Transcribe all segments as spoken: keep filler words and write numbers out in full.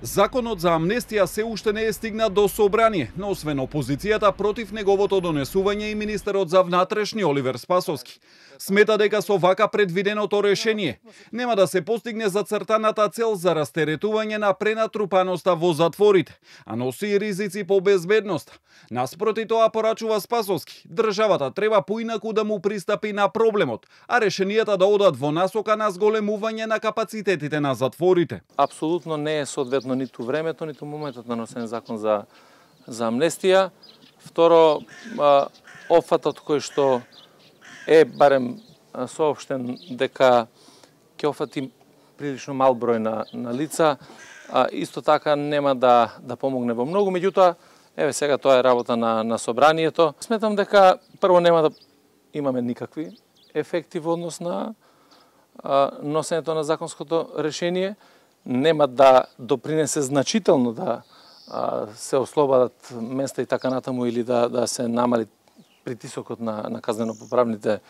Законот за амнестија се уште не е стигна до собрание, но освен опозицијата против неговото донесување и министерот за внатрешни Оливер Спасовски смета дека со вака предвиденото решение нема да се постигне зацртаната цел за растеретување на пренатрупаноста во затворите, а носи и ризици по безбедноста. Наспроти тоа, порачува Спасовски, државата треба поинаку да му пристапи на проблемот, а решенијата да одат во насока на зголемување на капацитетите на затворите. Апсолутно не е соодветно ниту времето, ниту моментот на носен закон за, за амнестија. Второ, офатот кој што е барем соопштен дека ќе офати прилично мал број на, на лица, исто така нема да, да помогне во многу. Меѓутоа, еве сега тоа е работа на, на собранието. Сметам дека прво нема да имаме никакви ефекти во однос на носенето на законското решение, нема да допринесе значително да а, се ослободат места и така натаму или да, да се намали притисокот на, на казнено-поправните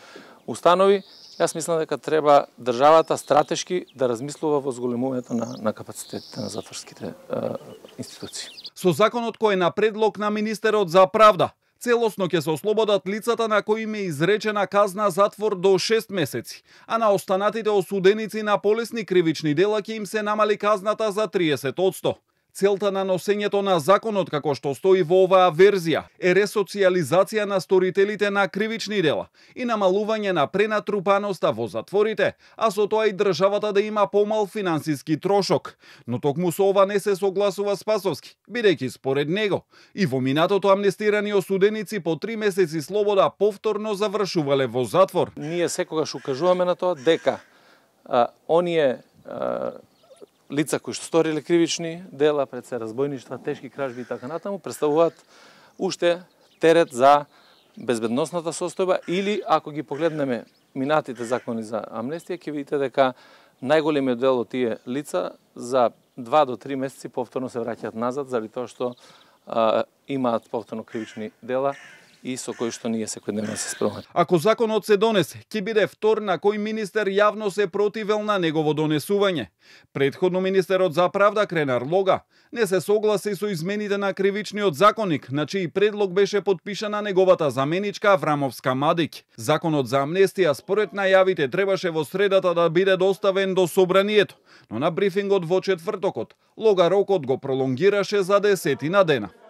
установи. Јас мислам дека треба државата стратешки да размислува во зголемувањето на, на капацитетите на затворските а, институции. Со законот кој е на предлог на министерот за правда, целосно ќе се ослободат лицата на кои им е изречена казна затвор до шест месеци, а на останатите осуденици на полесни кривични дела ќе им се намали казната за триесет одсто. Целта на носењето на законот, како што стои во оваа верзија, е ресоциализација на сторителите на кривични дела и намалување на пренатрупаноста во затворите, а со тоа и државата да има помал финансиски трошок. Но токму со ова не се согласува Спасовски, бидејќи според него и во минатото амнестирани осуденици по три месеци слобода повторно завршувале во затвор. Ние секогаш укажуваме на тоа дека а, оние а... лица кои што сториле кривични дела, пред се разбојништва, тешки кражби и така натаму, представуваат уште терет за безбедносната состојба, или ако ги погледнеме минатите закони за амнестија, ќе видите дека најголемиот дел од тие лица за два до три месеци повторно се враќаат назад заради тоа што а, имаат повторно кривични дела и со кои што ние секојдневно се справаме. Ако законот се донесе, ќе биде втор на кој министер јавно се противел на негово донесување. Предходно министерот за правда Кренар Лога не се согласи со измените на кривичниот законник, на чиј предлог беше подпишана неговата заменичка Врамовска Мадик. Законот за амнестија според најавите требаше во средата да биде доставен до собранието, но на брифингот во четвртокот Лога рокот го пролонгираше за десетина дена.